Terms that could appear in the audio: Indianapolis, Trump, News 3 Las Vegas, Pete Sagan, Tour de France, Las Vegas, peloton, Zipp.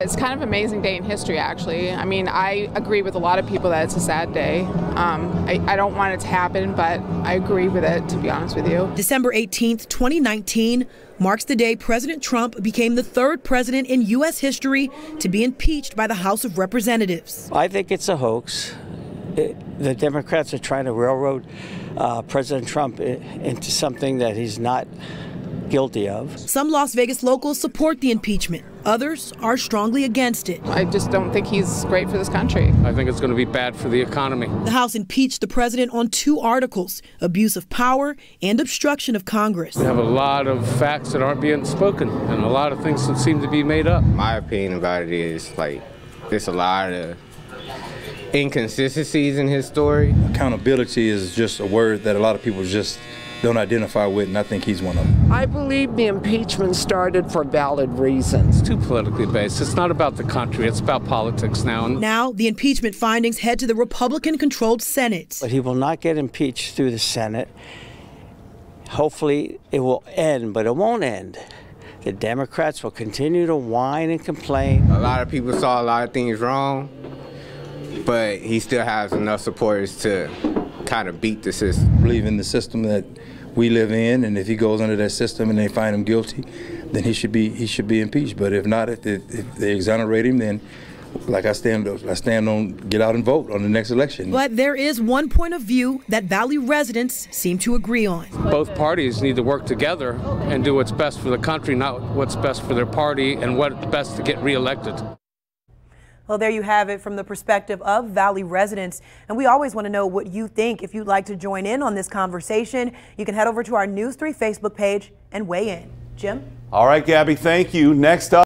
It's kind of an amazing day in history, actually. I mean, I agree with a lot of people that it's a sad day. I don't want it to happen, but I agree with it, to be honest with you. December 18th, 2019 marks the day President Trump became the third president in U.S. history to be impeached by the House of Representatives. I think it's a hoax. The Democrats are trying to railroad President Trump into something that he's not guilty of. Some Las Vegas locals support the impeachment. Others are strongly against it. I just don't think he's great for this country. I think it's going to be bad for the economy. The House impeached the president on two articles, abuse of power and obstruction of Congress. We have a lot of facts that aren't being spoken and a lot of things that seem to be made up. My opinion about it is, like, there's a lot of inconsistencies in his story. Accountability is just a word that a lot of people just don't identify with, and I think he's one of them. I believe the impeachment started for valid reasons. It's too politically based. It's not about the country. It's about politics now. Now the impeachment findings head to the Republican-controlled Senate. But he will not get impeached through the Senate. Hopefully it will end, but it won't end. The Democrats will continue to whine and complain. A lot of people saw a lot of things wrong, but he still has enough supporters to kind of beat the system. I believe in the system that we live in, and if he goes under that system and they find him guilty, then he should be impeached. But if not, if they exonerate him, then, like, I stand on get out and vote on the next election. But there is one point of view that Valley residents seem to agree on. Both parties need to work together and do what's best for the country, not what's best for their party and what's best to get reelected. Well, there you have it from the perspective of Valley residents. And we always want to know what you think. If you'd like to join in on this conversation, you can head over to our News 3 Facebook page and weigh in. Jim? All right, Gabby, thank you. Next up.